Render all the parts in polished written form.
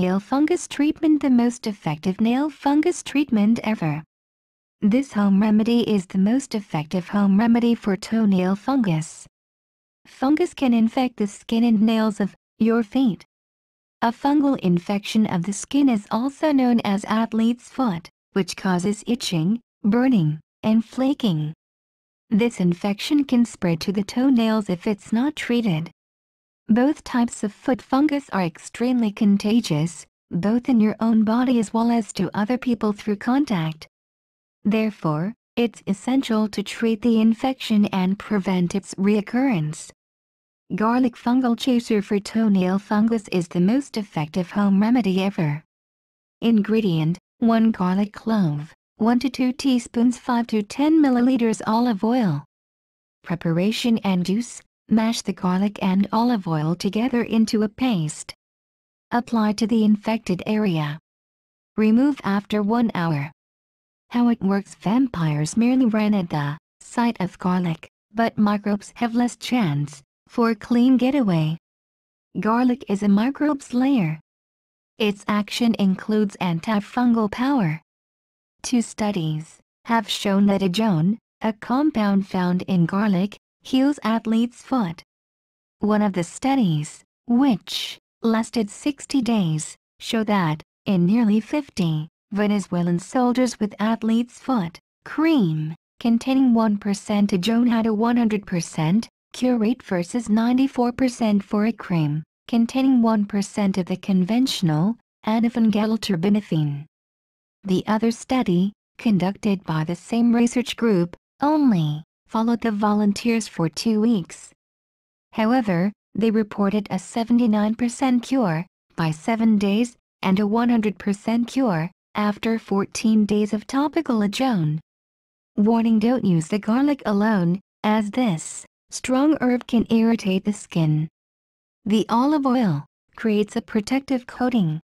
nail fungus treatment, the most effective nail fungus treatment ever. This home remedy is the most effective home remedy for toenail fungus. Fungus can infect the skin and nails of your feet. A fungal infection of the skin is also known as athlete's foot, which causes itching, burning, and flaking. This infection can spread to the toenails if it's not treated. Both types of foot fungus are extremely contagious, both in your own body as well as to other people through contact. Therefore, it's essential to treat the infection and prevent its reoccurrence. Garlic fungal chaser for toenail fungus is the most effective home remedy ever. Ingredient: 1 garlic clove, 1 to 2 teaspoons, 5 to 10 milliliters olive oil. Preparation and use: mash the garlic and olive oil together into a paste. Apply to the infected area. Remove after 1 hour. How it works: vampires merely ran at the sight of garlic, but microbes have less chance for a clean getaway. Garlic is a microbe slayer. Its action includes antifungal power. 2 studies have shown that ajoene, a compound found in garlic, heals athlete's foot. One of the studies, which lasted 60 days, showed that, in nearly 50 Venezuelan soldiers with athlete's foot, cream containing 1% ajoene had a 100% cure rate versus 94% for a cream containing 1% of the conventional antifungal terbinafine. The other study, conducted by the same research group, only followed the volunteers for 2 weeks. However, they reported a 79% cure by 7 days and a 100% cure after 14 days of topical ajoene. Warning: don't use the garlic alone, as this strong herb can irritate the skin. The olive oil creates a protective coating.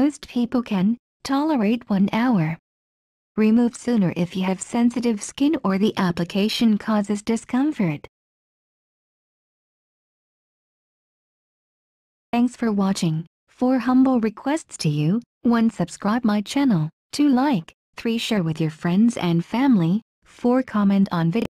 Most people can tolerate 1 hour. Remove sooner if you have sensitive skin or the application causes discomfort. Thanks for watching. 4 humble requests to you: 1. Subscribe my channel, 2. Like, 3. Share with your friends and family, 4. Comment on video.